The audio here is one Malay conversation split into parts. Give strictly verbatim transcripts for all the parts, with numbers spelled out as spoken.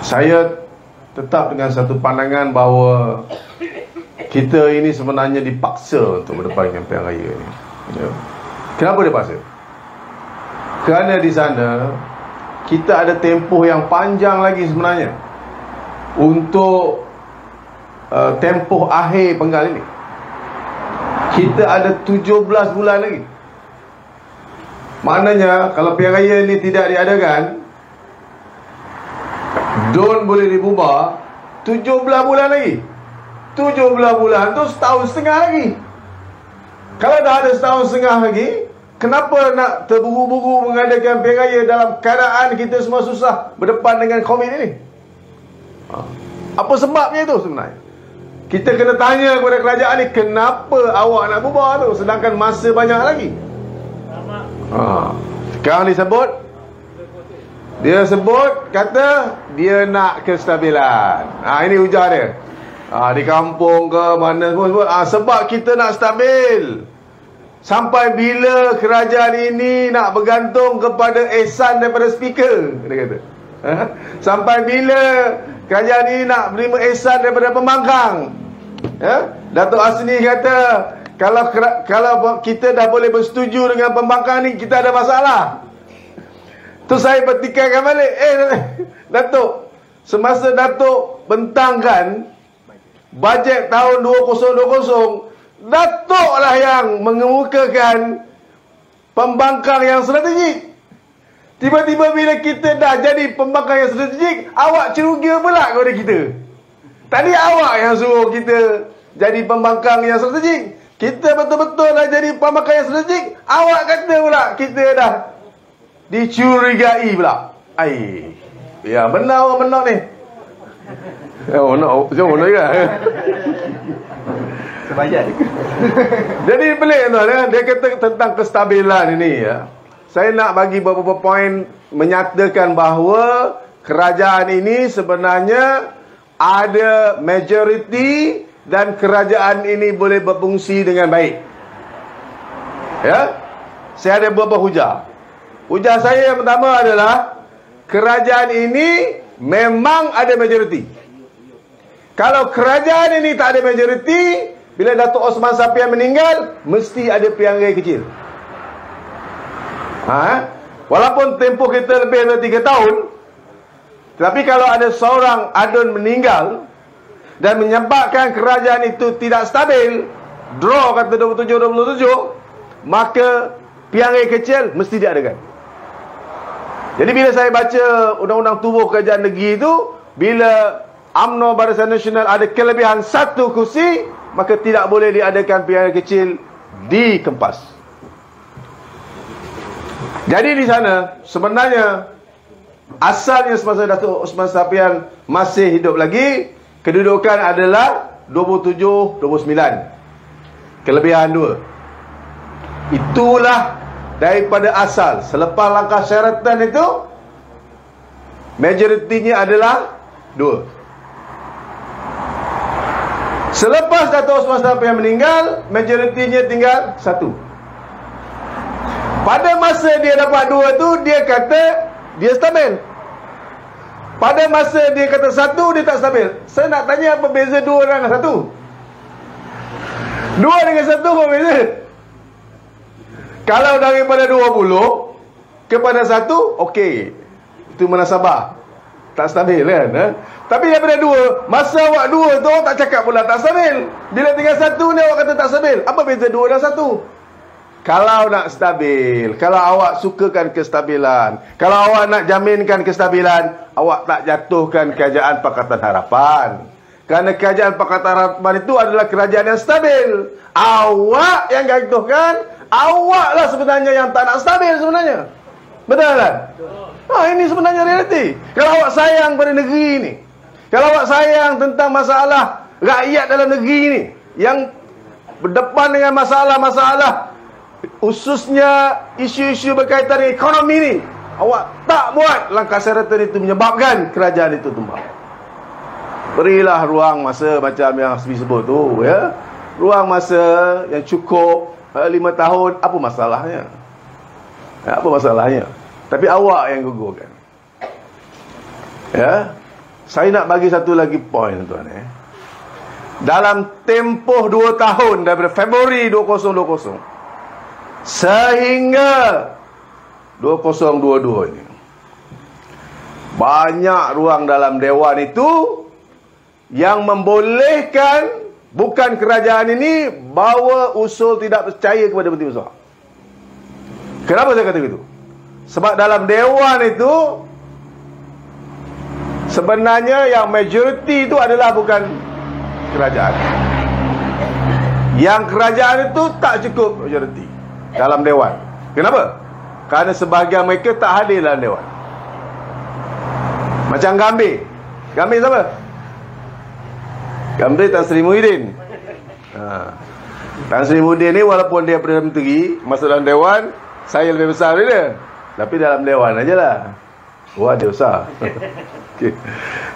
saya tetap dengan satu pandangan bahawa kita ini sebenarnya dipaksa untuk berdepan dengan pilihan raya ni. Kenapa dipaksa? Kerana di sana kita ada tempoh yang panjang lagi sebenarnya untuk uh, tempoh akhir penggal ini. Kita ada tujuh belas bulan lagi. Maknanya kalau pilihan raya ini tidak diadakan, D U N boleh dibubar tujuh belas bulan lagi. Tujuh belas bulan tu setahun setengah lagi. Kalau dah ada setahun setengah lagi, kenapa nak terburu-buru mengadakan pilihan raya dalam keadaan kita semua susah berdepan dengan COVID ini? Apa sebabnya tu sebenarnya? Kita kena tanya kepada kerajaan ni, kenapa awak nak bubar tu sedangkan masa banyak lagi? ha. Sekarang disebut, dia sebut kata dia nak kestabilan. ha, Ini hujah dia. Ha, di kampung ke mana semua, ha, sebab kita nak stabil. Sampai bila kerajaan ini nak bergantung kepada ehsan daripada speaker, dia kata. Ha? Sampai bila kerajaan ini nak menerima ehsan daripada pembangkang? Ha? Datuk Hasni kata kalau kalau kita dah boleh bersetuju dengan pembangkang ni, kita ada masalah. Tu saya bertikaikan balik, eh Datuk, semasa Datuk bentangkan bajet tahun dua ribu dua puluh, Datuk lah yang mengemukakan pembangkang yang strategik. Tiba-tiba bila kita dah jadi pembangkang yang strategik, awak cerugia pula kepada kita. Tadi awak yang suruh kita jadi pembangkang yang strategik. Kita betul-betul dah jadi pembangkang yang strategik, awak kata pula kita dah dicurigai pula. Aih, ya benar awak benar ni. Oh no, jom no juga. Sebajar. Jadi pelik tu dia, dia kata tentang kestabilan ini ya. Saya nak bagi beberapa poin menyatakan bahawa kerajaan ini sebenarnya ada majoriti dan kerajaan ini boleh berfungsi dengan baik. Ya. Saya ada beberapa hujah. Hujah saya yang pertama adalah kerajaan ini memang ada majoriti. Kalau kerajaan ini tak ada majoriti, bila Datuk Osman Sapian meninggal, mesti ada pilihan raya kecil. ha? Walaupun tempoh kita lebih dari tiga tahun, tetapi kalau ada seorang adun meninggal dan menyebabkan kerajaan itu tidak stabil, draw kata dua puluh tujuh dua puluh tujuh, maka pilihan raya kecil mesti diadakan. Jadi bila saya baca undang-undang tubuh kerajaan negeri itu, bila UMNO Barisan Nasional ada kelebihan satu kursi, maka tidak boleh diadakan pilihan kecil di Kempas. Jadi di sana sebenarnya asalnya semasa Datuk Osman Sapian masih hidup lagi, kedudukan adalah dua puluh tujuh dua puluh sembilan, kelebihan dua. Itulah daripada asal. Selepas langkah Sheraton itu, majoritinya adalah dua. Selepas Dato' Osman Sapian meninggal, majoritinya tinggal satu. Pada masa dia dapat dua tu, dia kata dia stabil. Pada masa dia kata satu, dia tak stabil. Saya nak tanya, apa beza dua dengan satu? Dua dengan satu apa beza? Kalau daripada dua puluh kepada satu, okey, itu munasabah, tak stabil kan? Ha? Tapi daripada dua, masa awak dua tu tak cakap pula tak stabil. Bila tinggal satu ni awak kata tak stabil. Apa beza dua dan satu? Kalau nak stabil, kalau awak sukakan kestabilan, kalau awak nak jaminkan kestabilan, awak tak jatuhkan Kerajaan Pakatan Harapan. Kerana Kerajaan Pakatan Harapan itu adalah kerajaan yang stabil. Awak yang jatuhkan, awaklah sebenarnya yang tak nak stabil sebenarnya. Betul kan? Ha, ini sebenarnya realiti. Kalau awak sayang pada negeri ini, kalau awak sayang tentang masalah rakyat dalam negeri ini yang berdepan dengan masalah-masalah, khususnya isu-isu berkaitan dengan ekonomi ini, awak tak buat langkah seratan itu menyebabkan kerajaan itu tumbang. Berilah ruang masa macam yang Hasbi sebut tu ya. Ruang masa yang cukup lima tahun, apa masalahnya? Apa masalahnya? Tapi awak yang gugurkan. Ya. Saya nak bagi satu lagi point, tuan eh. Dalam tempoh dua tahun daripada Februari dua ribu dua puluh sehingga dua ribu dua puluh dua ini, banyak ruang dalam Dewan itu yang membolehkan bukan kerajaan ini bawa usul tidak percaya kepada Menteri Besar. Kenapa saya kata begitu? Sebab dalam Dewan itu sebenarnya yang majoriti itu adalah bukan kerajaan. Yang kerajaan itu tak cukup majoriti dalam Dewan. Kenapa? Kerana sebahagian mereka tak hadir dalam Dewan. Macam Gambir. Gambir siapa? Gambir Tan Sri Muhyiddin. ha. Tan Sri Muhyiddin ni walaupun dia Perdana Menteri, masa dalam Dewan, saya lebih besar dia. Tapi dalam Dewan ajalah. Wah, dia besar. Okay.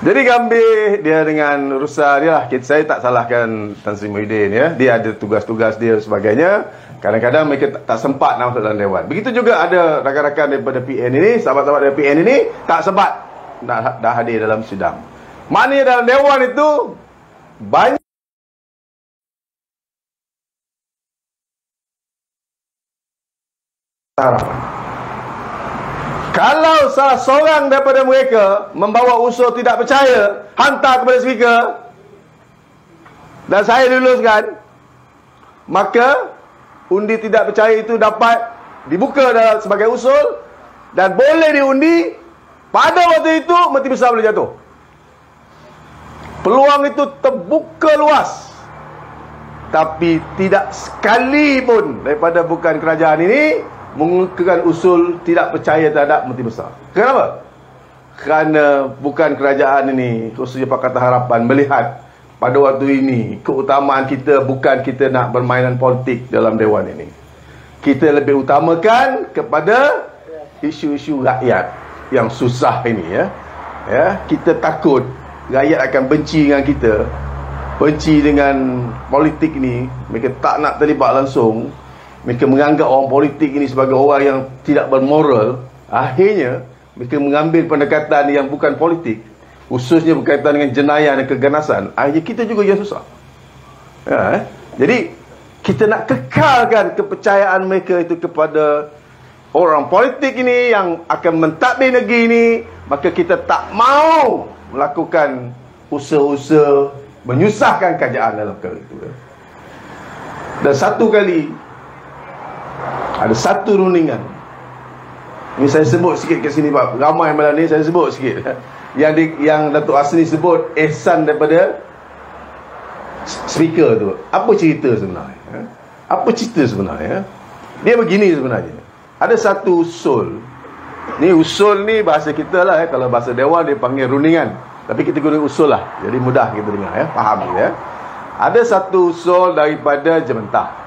Jadi Gambir dia dengan Rusa dia lah. Saya tak salahkan Tan Sri Muhyiddin ya. Dia ada tugas-tugas dia sebagainya. Kadang-kadang mereka tak, tak sempat nak masuk dalam Dewan. Begitu juga ada rakan-rakan daripada P N ini, sahabat-sahabat dari P N ini tak sempat dah, dah hadir dalam sidang. Maknanya dalam Dewan itu banyak harapan. Kalau salah seorang daripada mereka membawa usul tidak percaya, hantar kepada speaker dan saya luluskan, maka undi tidak percaya itu dapat dibuka dalam sebagai usul dan boleh diundi. Pada waktu itu Menteri Besar boleh jatuh. Peluang itu terbuka luas. Tapi tidak sekali pun daripada bukan kerajaan ini mengemukakan usul tidak percaya terhadap Menteri Besar. Kenapa? Kerana bukan kerajaan ini, khususnya Pakatan Harapan, melihat pada waktu ini keutamaan kita bukan kita nak bermainan politik dalam Dewan ini. Kita lebih utamakan kepada isu-isu rakyat yang susah ini ya. Ya, kita takut rakyat akan benci dengan kita, benci dengan politik ni. Mereka tak nak terlibat langsung. Mereka menganggap orang politik ini sebagai orang yang tidak bermoral. Akhirnya, mereka mengambil pendekatan yang bukan politik, khususnya berkaitan dengan jenayah dan keganasan. Akhirnya kita juga yang susah ya, eh? Jadi, kita nak kekalkan kepercayaan mereka itu kepada orang politik ini yang akan mentadbir negeri ini. Maka kita tak mau melakukan usaha-usaha menyusahkan kerajaan dalam perkara itu. Dan satu kali ada satu rundingan. Ini saya sebut sikit ke sini Pak. Ramai malam ni saya sebut sikit. Yang di, yang Datuk Asri sebut ehsan daripada speaker tu. Apa cerita sebenarnya? Apa cerita sebenarnya? Dia begini sebenarnya. Ada satu usul. Ni usul ni bahasa kita lah ya. Kalau bahasa Dewan dia panggil rundingan. Tapi kita guna usul lah. Jadi mudah kita dengar ya. Faham ya. Ada satu usul daripada Jemantah.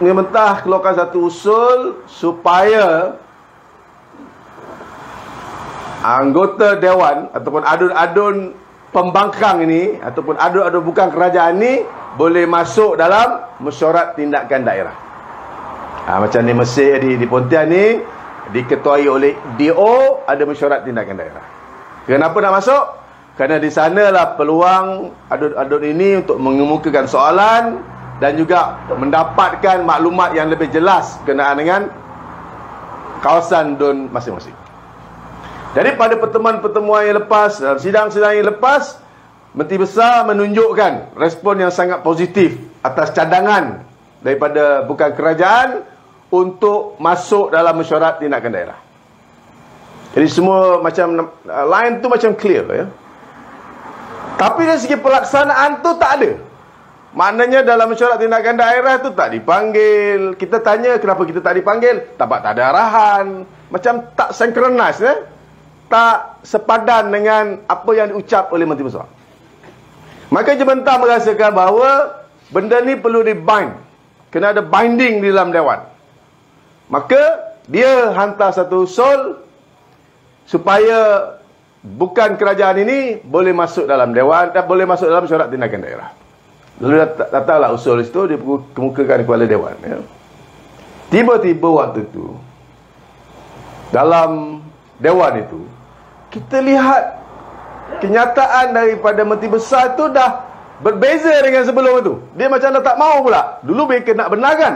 Jemantah keluarkan satu usul supaya anggota Dewan ataupun adun-adun pembangkang ini ataupun adun-adun bukan kerajaan ini boleh masuk dalam mesyuarat tindakan daerah. Ha, macam di Mesir, di, di Pontian ni diketuai oleh D O, ada mesyuarat tindakan daerah. Kenapa nak masuk? Kerana di sanalah peluang adun-adun ini untuk mengemukakan soalan dan juga mendapatkan maklumat yang lebih jelas berkenaan dengan kawasan D U N masing-masing. Jadi pada pertemuan-pertemuan yang lepas, sidang-sidang yang lepas, Menteri Besar menunjukkan respon yang sangat positif atas cadangan daripada bukan kerajaan untuk masuk dalam mesyuarat tindakan daerah. Jadi semua macam line tu macam clear ya. Tapi dari segi pelaksanaan tu tak ada. Maknanya dalam mesyuarat tindakan daerah tu tak dipanggil. Kita tanya kenapa kita tak dipanggil. Tampak tak ada arahan. Macam tak synchronize eh? Tak sepadan dengan apa yang diucap oleh Menteri Besar. Maka Jemantah merasakan bahawa benda ni perlu dibind. Kena ada binding di dalam Dewan. Maka dia hantar satu usul supaya bukan kerajaan ini boleh masuk dalam Dewan dan boleh masuk dalam mesyuarat tindakan daerah. Lalu datanglah usul itu dikemukakan kepada Dewan ya. Tiba-tiba waktu itu dalam Dewan itu kita lihat kenyataan daripada Menteri Besar tu dah berbeza dengan sebelum tu. Dia macam dah tak mau pula. Dulu mereka nak benarkan,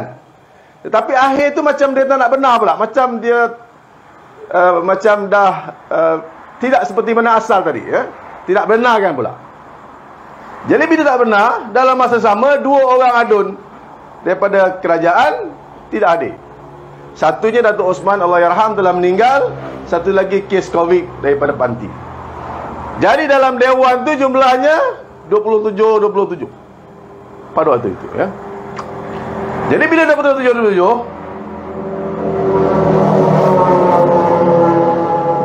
tetapi akhir tu macam dia tak nak benar pula. Macam dia uh, macam dah uh, tidak seperti mana asal tadi ya? Tidak benarkan pula. Jadi bila tak benar, dalam masa sama dua orang adun daripada kerajaan tidak adil. Satunya Datuk Osman Allahyarham telah meninggal, satu lagi kes Covid daripada Panti. Jadi dalam dewan tu jumlahnya dua puluh tujuh dua puluh tujuh pada waktu itu ya. Jadi bila dah dua puluh tujuh dua puluh tujuh,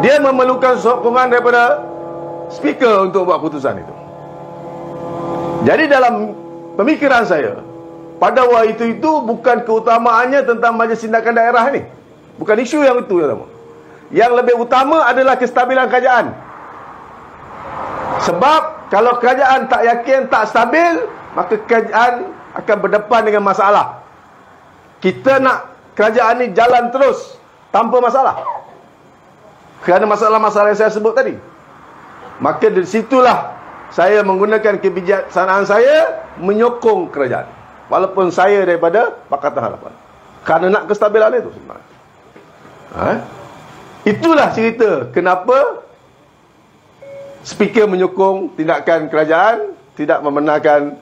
dia memerlukan sokongan daripada speaker untuk buat putusan itu. Jadi dalam pemikiran saya pada waktu itu, bukan keutamaannya tentang majlis tindakan daerah ni, bukan isu yang itu yang utama. Yang lebih utama adalah kestabilan kerajaan. Sebab kalau kerajaan tak yakin, tak stabil, maka kerajaan akan berdepan dengan masalah. Kita nak kerajaan ni jalan terus tanpa masalah kerana masalah-masalah yang saya sebut tadi. Maka dari situlah saya menggunakan kebijaksanaan saya menyokong kerajaan, walaupun saya daripada Pakatan Harapan, kerana nak kestabilan itu sebenarnya. ha? Itulah cerita kenapa speaker menyokong tindakan kerajaan tidak membenarkan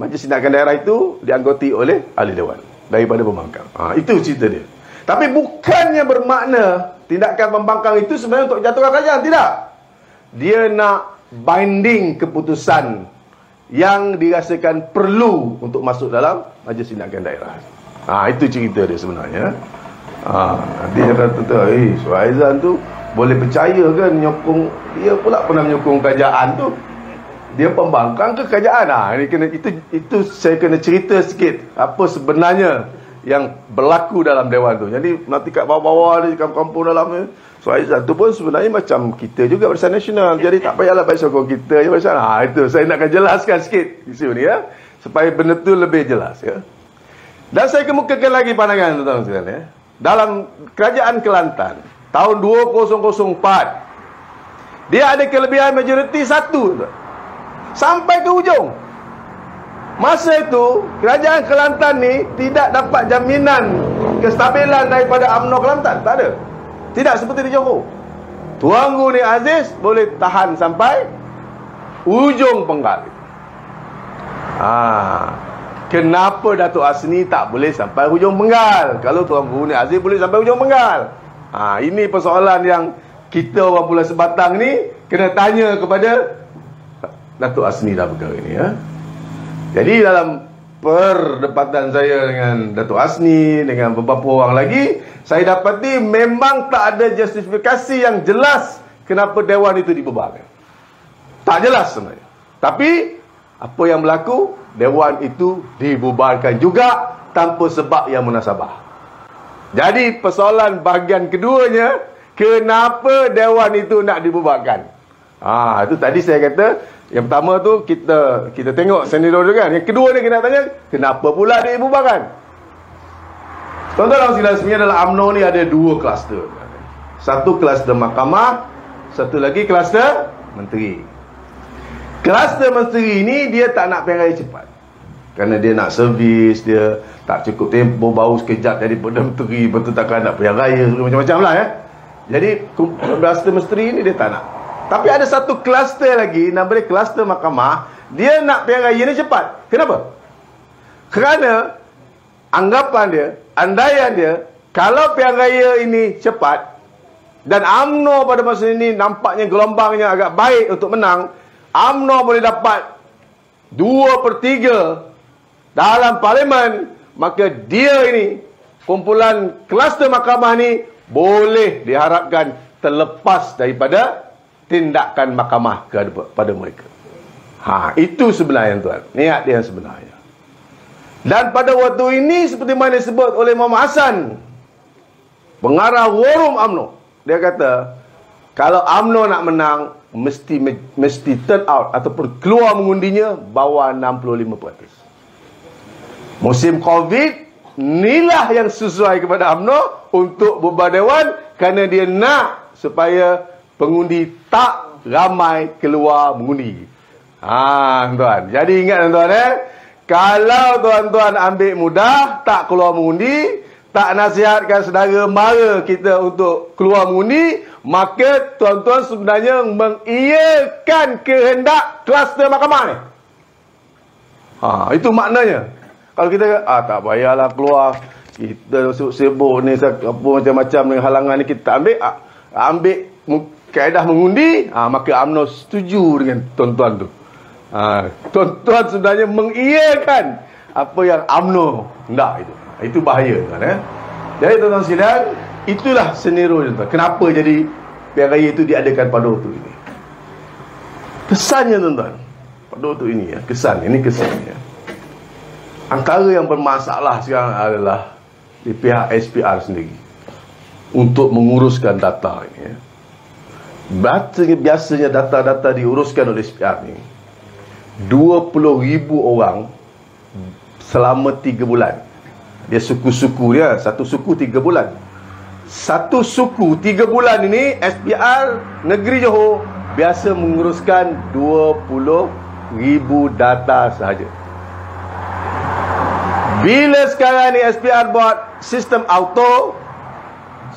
majlis tindakan daerah itu dianggoti oleh ahli dewan daripada pembangkang. ha, Itu cerita dia. Tapi bukannya bermakna tindakan pembangkang itu sebenarnya untuk jatuhkan kerajaan, tidak. Dia nak binding keputusan yang dirasakan perlu untuk masuk dalam majlis tindakan daerah. ha, Itu cerita dia sebenarnya. ha, Dia kata, eh Suhaizan tu boleh percaya ke menyokong? Dia pula pernah menyokong kerajaan tu. Dia pembangkang ke kerajaan? ha, ini kena, itu, itu saya kena cerita sikit apa sebenarnya yang berlaku dalam dewan tu. Jadi nanti kat bawah-bawah ni, kampung-kampung dalam ni, Suhaizan tu pun sebenarnya macam kita juga Barisan Nasional. Jadi tak payahlah baik sokong kita je Barisan. ha, Itu saya nak jelaskan sikit isu ni ya, supaya benda tu lebih jelas ya. Dan saya kemukakan lagi pandangan tuan-tuan sekalian ya. Dalam kerajaan Kelantan tahun dua ribu empat, dia ada kelebihan majoriti satu sampai ke hujung. Masa itu kerajaan Kelantan ni tidak dapat jaminan kestabilan daripada UMNO Kelantan, tak ada. Tidak seperti di Johor. Tuanku ni Aziz boleh tahan sampai hujung penggal. Ah, kenapa Datuk Hasni tak boleh sampai hujung penggal kalau Tuanku ni Aziz boleh sampai hujung penggal? Ha, ini persoalan yang kita orang Pulai Sebatang ni kena tanya kepada Datuk Hasni dah perkara ni ya. Jadi dalam perdebatan saya dengan Datuk Hasni, dengan beberapa orang lagi, saya dapati memang tak ada justifikasi yang jelas kenapa dewan itu dibubarkan. Tak jelas sebenarnya. Tapi apa yang berlaku, dewan itu dibubarkan juga tanpa sebab yang munasabah. Jadi persoalan bahagian keduanya, kenapa dewan itu nak dibubarkan? Ah, itu tadi saya kata, yang pertama tu kita kita tengok sendiri dulu kan. Yang kedua ni kena tanya, kenapa pula dia dibubarkan? Tuan-tuan, sebenarnya dalam UMNO ni ada dua kluster. Satu kluster mahkamah, satu lagi kluster menteri. Kluster menteri ni dia tak nak pilihan raya cepat, kerana dia nak servis, dia tak cukup tempoh, baru sekejap jadi Perdana Menteri, betul takkan nak pilihan raya, macam-macam lah ya. Jadi kluster menteri ni dia tak nak. Tapi ada satu kluster lagi, nama dia kluster mahkamah, dia nak pilihan raya ni cepat. Kenapa? Kerana anggapan dia, andaian dia, kalau pilihan raya ini cepat dan UMNO pada masa ini nampaknya gelombangnya agak baik untuk menang, UMNO boleh dapat dua per tiga dalam parlimen, maka dia ini, kumpulan kluster mahkamah ni, boleh diharapkan terlepas daripada tindakan mahkamah kepada mereka. Ha, itu sebenarnya tuan, niat dia yang sebenarnya. Dan pada waktu ini seperti mana disebut oleh Muhammad Hassan, pengarah Forum UMNO, dia kata kalau UMNO nak menang mesti mesti turn out ataupun keluar mengundinya bawah enam puluh lima peratus. Musim Covid inilah yang sesuai kepada UMNO untuk bubar dewan, kerana dia nak supaya pengundi tak ramai keluar mengundi. Ha, tuan. Jadi ingat tuan eh, kalau tuan-tuan ambil mudah, tak keluar mengundi, tak nasihatkan saudara mara kita untuk keluar mengundi, maka tuan-tuan sebenarnya mengiyakan kehendak kluster mahkamah ni. Ha, itu maknanya. Kalau kita ah tak payahlah keluar, kita sibuk ni macam-macam dengan halangan ni, kita tak ambil, ah, ambil kaedah mengundi, ah, maka UMNO setuju dengan tuan-tuan tu. Ah, tuan-tuan sebenarnya mengiyakan apa yang UMNO hendak itu. Itu bahaya kan eh. Jadi tuan-tuan sidang, itulah senario tuan. Kenapa jadi pilihan raya itu diadakan pada waktu ini? Kesannya tuan-tuan, pada waktu ini ya, kesan ini kesannya. Antara yang bermasalah sekarang adalah di pihak S P R sendiri untuk menguruskan data ini ya. Biasanya data-data diuruskan oleh S P R ni dua puluh ribu orang selama tiga bulan. Dia suku-suku dia, satu suku tiga bulan. Satu suku tiga bulan ini S P R Negeri Johor biasa menguruskan dua puluh ribu data sahaja. Bila sekarang ni S P R buat sistem auto,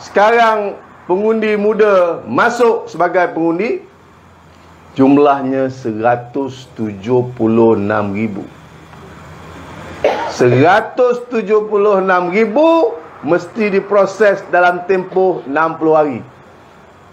sekarang pengundi muda masuk sebagai pengundi, jumlahnya seratus tujuh puluh enam ribu. seratus tujuh puluh enam ribu mesti diproses dalam tempoh enam puluh hari.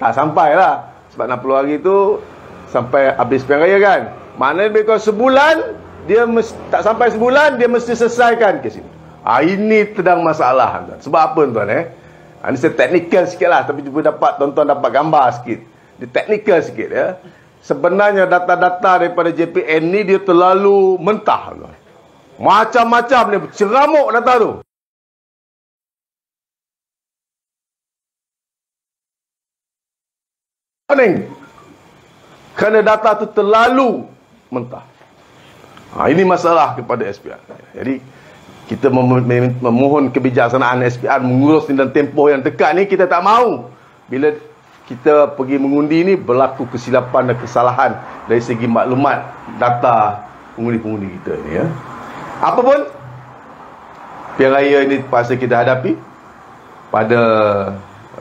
Tak sampai lah, sebab enam puluh hari tu sampai habis pilihan raya kan. Maknanya bila sebulan dia mesti, tak sampai sebulan dia mesti selesaikan kes ini. Ah, ini sedang masalah tuan. Sebab apa tuan eh? Ah, ini saya teknikal sikit lah, tapi cuba dapat tuan-tuan dapat gambar sikit. Dia teknikal sikit ya. Sebenarnya data-data daripada J P N ni dia terlalu mentah tuan. Macam-macam ni, ceramuk data tu. Kerana data tu terlalu mentah. Ha, ini masalah kepada S P R. Jadi kita mem memohon kebijaksanaan S P R mengurus dalam tempoh yang dekat ni, kita tak mahu bila kita pergi mengundi ni berlaku kesilapan dan kesalahan dari segi maklumat data pengundi-pengundi kita ni ya. Apapun pilihan raya ini pasal kita hadapi pada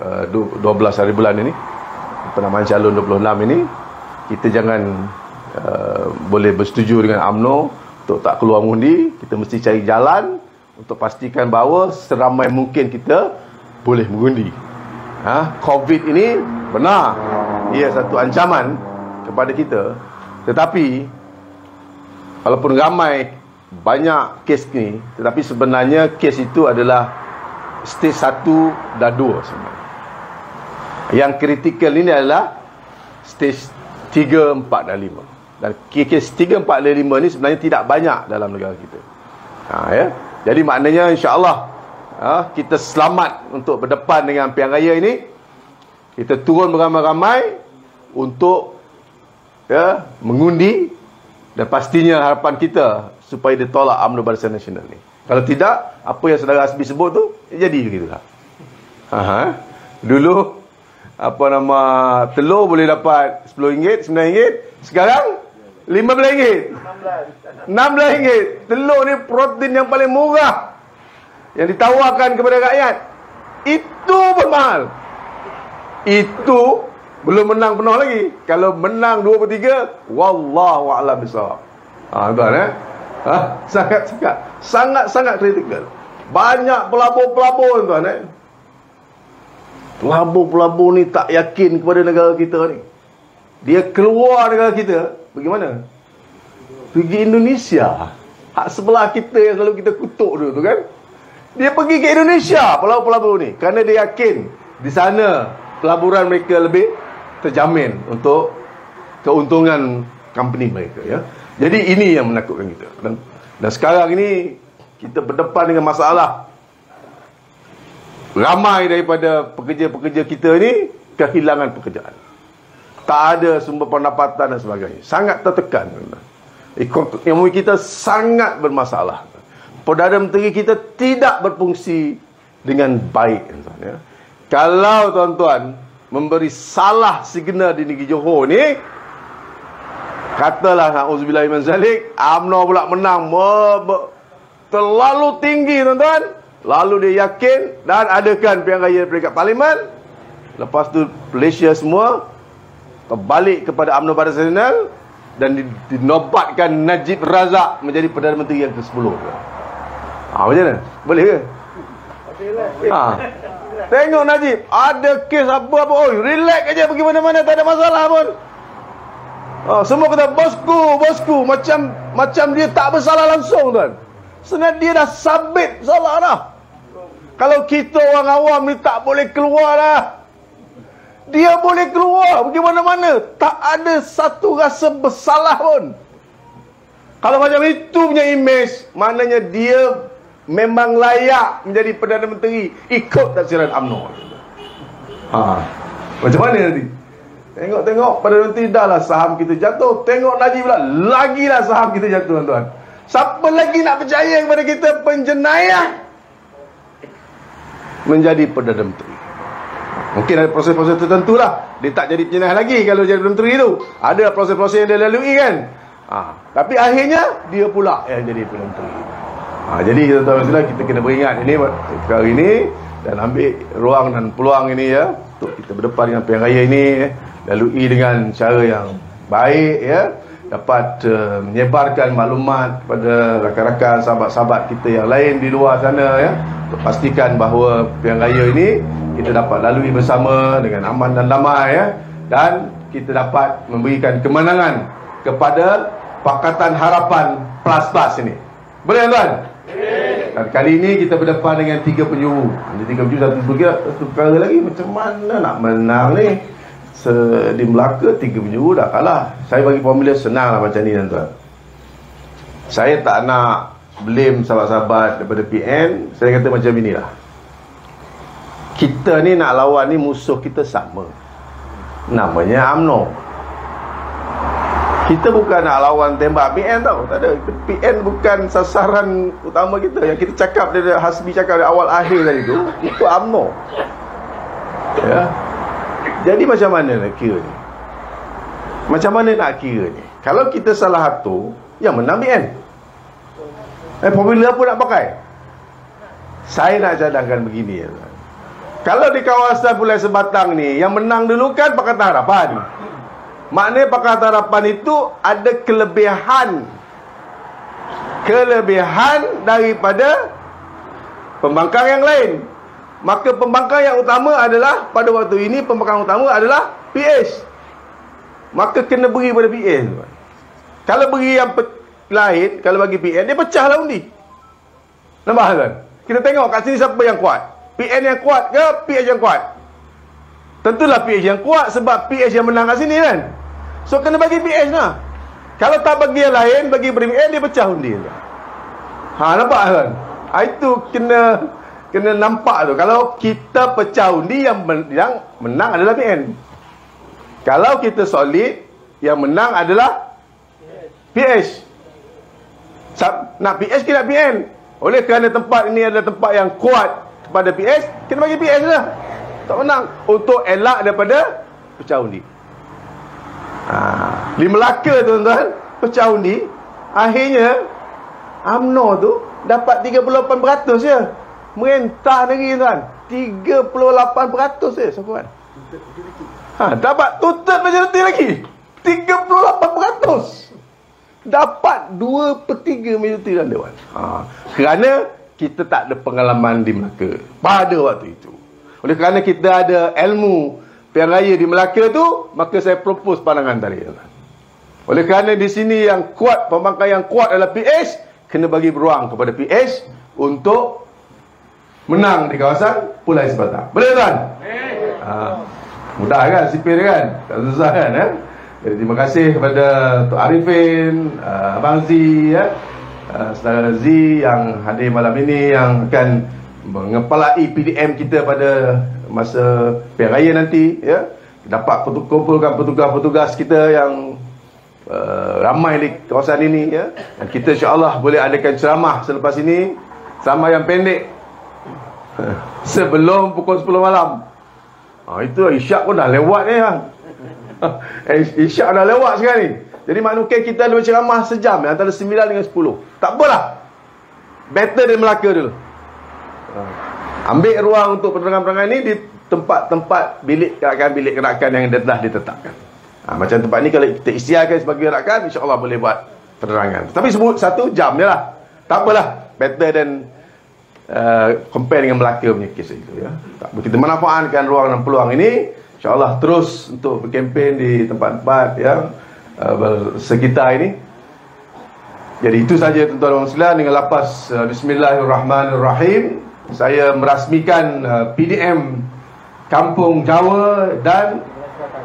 uh, dua belas hari bulan ini, penamaan calon dua puluh enam ini, kita jangan uh, boleh bersetuju dengan UMNO untuk tak keluar mengundi. Kita mesti cari jalan untuk pastikan bahawa seramai mungkin kita boleh mengundi. Ha? COVID ini benar, ia satu ancaman kepada kita, tetapi walaupun ramai banyak kes ni, tetapi sebenarnya kes itu adalah stage satu dan dua sebenarnya. Yang kritikal ini adalah stage tiga, empat dan lima. Dan kes tiga, empat dan lima ni sebenarnya tidak banyak dalam negara kita. Ha, ya? Jadi maknanya insya-Allah ha, kita selamat untuk berdepan dengan pilihan raya ini. Kita turun beramai-ramai untuk ya, mengundi. Dan pastinya harapan kita supaya ditolak UMNO Barisan Nasional ni. Kalau tidak, apa yang saudara Hasbi sebut tu jadi begitulah. Aha. Dulu apa nama telur boleh dapat sepuluh ringgit, sembilan ringgit, sekarang lima belas ringgit, enam belas ringgit. Telur ni protein yang paling murah yang ditawarkan kepada rakyat. Itu pun mahal. Itu belum menang penuh lagi. Kalau menang dua per tiga, wallahu a'lam bissawab. Ha tuan eh. Ha, sangat-sangat sangat-sangat kritikal. Banyak pelabur-pelabur tuan eh. Pelabur-pelabur ni tak yakin kepada negara kita ni. Dia keluar negara kita, bagaimana? Pergi Indonesia. Hak sebelah kita yang selalu kita kutuk dulu tu kan. Dia pergi ke Indonesia pelabur-pelabur ni kerana dia yakin di sana pelaburan mereka lebih terjamin untuk keuntungan company mereka ya. Jadi ini yang menakutkan kita. Dan, dan sekarang ini kita berdepan dengan masalah ramai daripada pekerja-pekerja kita ini kehilangan pekerjaan, tak ada sumber pendapatan dan sebagainya. Sangat tertekan. Ekonomi kita sangat bermasalah. Perdana Menteri kita tidak berfungsi dengan baik ya. Kalau tuan-tuan memberi salah signal di negeri Johor ni, katalah na'udzubillah min zalik, U M N O pula menang terlalu tinggi tuan-tuan. Lalu dia yakin dan adakan pilihan raya peringkat parlimen. Lepas tu Malaysia semua terbalik kepada U M N O pada senasional dan dinobatkan Najib Razak menjadi Perdana Menteri yang kesepuluh. Ha, macam mana? Boleh ke? Ha. Tengok Najib, ada kes apa-apa, oh, relax aja, pergi mana-mana, tak ada masalah pun. Oh, semua kata bosku, bosku, macam macam dia tak bersalah langsung tuan. Senang dia dah sabit salah dah. Kalau kita orang awam ni tak boleh keluar dah. Dia boleh keluar pergi mana-mana, tak ada satu rasa bersalah pun. Kalau macam itu punya imej, maknanya dia memang layak menjadi Perdana Menteri ikut tafsiran U M N O. Ha. Macam mana nanti? Tengok-tengok Perdana Menteri dah lah saham kita jatuh. Tengok Najib pula, lagilah saham kita jatuh tuan-tuan. Siapa lagi nak percaya kepada kita penjenayah menjadi Perdana Menteri? Mungkin ada proses-proses tertentu lah, dia tak jadi penjenayah lagi kalau jadi Perdana Menteri tu. Ada proses-proses yang dia lalui kan. Ha. Tapi akhirnya dia pula yang jadi Perdana Menteri. Ha, jadi kita tahu mestilah kita kena beringat ini perkara ini dan ambil ruang dan peluang ini ya untuk kita berdepan dengan pilihan raya ini ya, lalui dengan cara yang baik ya, dapat uh, menyebarkan maklumat kepada rakan-rakan sahabat-sahabat kita yang lain di luar sana ya, untuk pastikan bahawa pilihan raya ini kita dapat lalui bersama dengan aman dan damai ya, dan kita dapat memberikan kemenangan kepada Pakatan Harapan Plus Plus ini. Boleh tuan? Dan kali ini kita berdepan dengan tiga penjuru. Ada tiga penjuru, satu perkara, satu perkara lagi. Macam mana nak menang ni? Se di Melaka, tiga penjuru dah kalah. Saya bagi formula senang lah macam ni tuan-tuan. Saya tak nak blame sahabat-sahabat daripada P N. Saya kata macam inilah, kita ni nak lawan ni musuh kita sama, namanya U M N O. Kita bukan nak lawan tembak P N tau, tak ada. P N bukan sasaran utama kita. Yang kita cakap dari Hasbi cakap dari awal akhir tadi tu, itu U M N O ya. Jadi macam mana nak kira ni? Macam mana nak kira ni? Kalau kita salah satu, yang menang P N. Eh, formula apa nak pakai? Saya nak cadangkan begini ya. Kalau di kawasan Pulai Sebatang ni, yang menang dulu kan Pakatan Harapan. Maknanya Pakatan Harapan itu ada kelebihan, kelebihan daripada pembangkang yang lain. Maka pembangkang yang utama adalah, pada waktu ini pembangkang utama adalah P H. Maka kena beri pada P H. Kalau beri yang lain, kalau bagi P N, dia pecahlah undi. Nampak kan? Kita tengok kat sini siapa yang kuat, P N yang kuat ke P H yang kuat? Tentulah P H yang kuat, sebab P H yang menang kat sini kan. So kena bagi P H lah. Kalau tak bagi yang lain, bagi P H, dia pecah undi. Ha, nampak kan? Itu kena kena nampak tu. Kalau kita pecah undi, yang yang menang adalah P N. Kalau kita solid, yang menang adalah P H. Nak P H ke nak P N? Oleh kerana tempat ini adalah tempat yang kuat kepada P H, kena bagi P H lah. Tak menang, untuk elak daripada pecah undi. Ha. Di Melaka tuan-tuan, pecah undi, akhirnya U M N O tu dapat tiga puluh lapan peratus je. Merintah negeri tuan, tiga puluh lapan peratus je sokongan. Ha, dapat tutup majoriti lagi, tiga puluh lapan peratus. Dapat dua per tiga majoriti dalam Dewan. Ha, kerana kita tak ada pengalaman di Melaka pada waktu itu. Oleh kerana kita ada ilmu pilihan raya di Melaka tu, maka saya propose pandangan tadi. Oleh kerana di sini yang kuat, pembangkang yang kuat adalah P H, kena bagi ruang kepada P H untuk menang di kawasan Pulai Sebatang. Boleh tuan? Ha, mudah kan sipir kan? Tak susah kan eh? Jadi terima kasih kepada Tok Arifin, Abang Z ya, Saudara Z yang hadir malam ini, yang akan mengepalai P D M kita pada masa pilihan raya nanti ya. Dapat kumpulkan petugas-petugas kita yang uh, ramai di kawasan ini ya. Dan kita insya-Allah boleh adakan ceramah selepas ini, ceramah yang pendek sebelum pukul sepuluh malam. Ha, itu Isyak pun dah lewat ni bang. Isyak dah lewat sekali. Jadi maknukah kita ada ceramah sejam antara sembilan dengan sepuluh. Tak apalah. Better dari Melaka dulu. Ha. Ambil ruang untuk penerangan-penerangan ni di tempat-tempat bilik gerakan-bilik gerakan yang dah ditetapkan. Ha, macam tempat ni kalau kita isytiharkan sebagai gerakan, insya-Allah boleh buat penerangan. Tapi sebut satu jam je lah. Tak apalah. Better than Uh, compare dengan Melaka punya kes itu, ya. Tak, kita manfaatkan ruang dan peluang ini, insya-Allah terus untuk berkempen di tempat-tempat yang uh, sekitar ini. Jadi itu saja tuan-tuan dan puan-puan, dengan lapas uh, Bismillahirrahmanirrahim saya merasmikan uh, P D M Kampung Jawa dan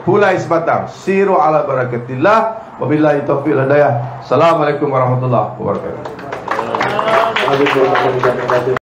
Pulai Sebatang. Siru ala barakatillah, wabillahi taufiq wal hidayah. Assalamualaikum warahmatullahi wabarakatuh.